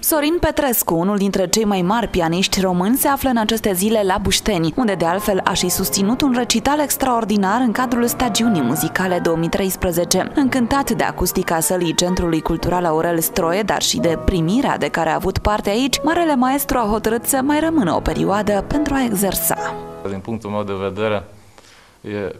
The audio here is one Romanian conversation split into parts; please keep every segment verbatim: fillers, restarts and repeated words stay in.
Sorin Petrescu, unul dintre cei mai mari pianiști români, se află în aceste zile la Bușteni, unde de altfel a și susținut un recital extraordinar în cadrul stagiunii muzicale două mii treisprezece. Încântat de acustica sălii Centrului Cultural Aurel Stroie, dar și de primirea de care a avut parte aici, marele maestru a hotărât să mai rămână o perioadă pentru a exersa. Din punctul meu de vedere, e,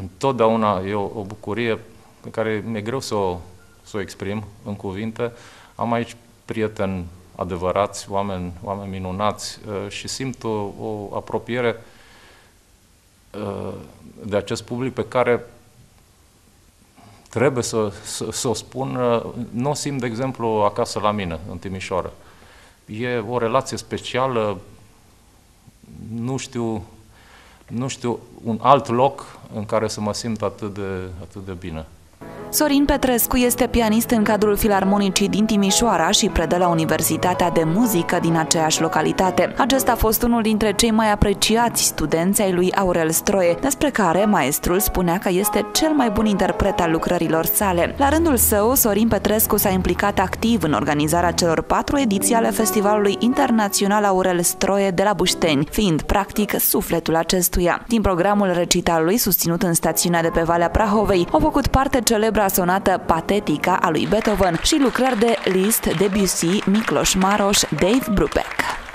întotdeauna e o, o bucurie pe care mi-e greu să o, să o exprim în cuvinte. Am aici prieteni adevărați, oameni, oameni minunați și simt o, o apropiere de acest public pe care trebuie să, să, să o spun. Nu o simt, de exemplu, acasă la mine, în Timișoara. E o relație specială, nu știu, nu știu un alt loc în care să mă simt atât de, atât de bine. Sorin Petrescu este pianist în cadrul Filarmonicii din Timișoara și predă la Universitatea de Muzică din aceeași localitate. Acesta a fost unul dintre cei mai apreciați studenți ai lui Aurel Stroie, despre care maestrul spunea că este cel mai bun interpret al lucrărilor sale. La rândul său, Sorin Petrescu s-a implicat activ în organizarea celor patru ediții ale Festivalului Internațional Aurel Stroie de la Bușteni, fiind practic sufletul acestuia. Din programul recitalului susținut în stațiunea de pe Valea Prahovei, au făcut parte celebra sonată Patetica a lui Beethoven și lucrări de Liszt, Debussy, Miklos Maros, Dave Brubeck.